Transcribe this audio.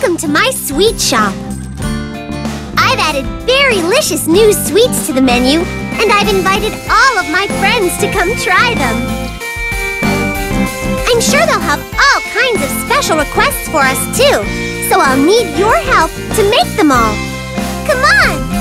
Welcome to my sweet shop. I've added Berrylicious new sweets to the menu, and I've invited all of my friends to come try them. I'm sure they'll have all kinds of special requests for us too, so I'll need your help to make them all. Come on!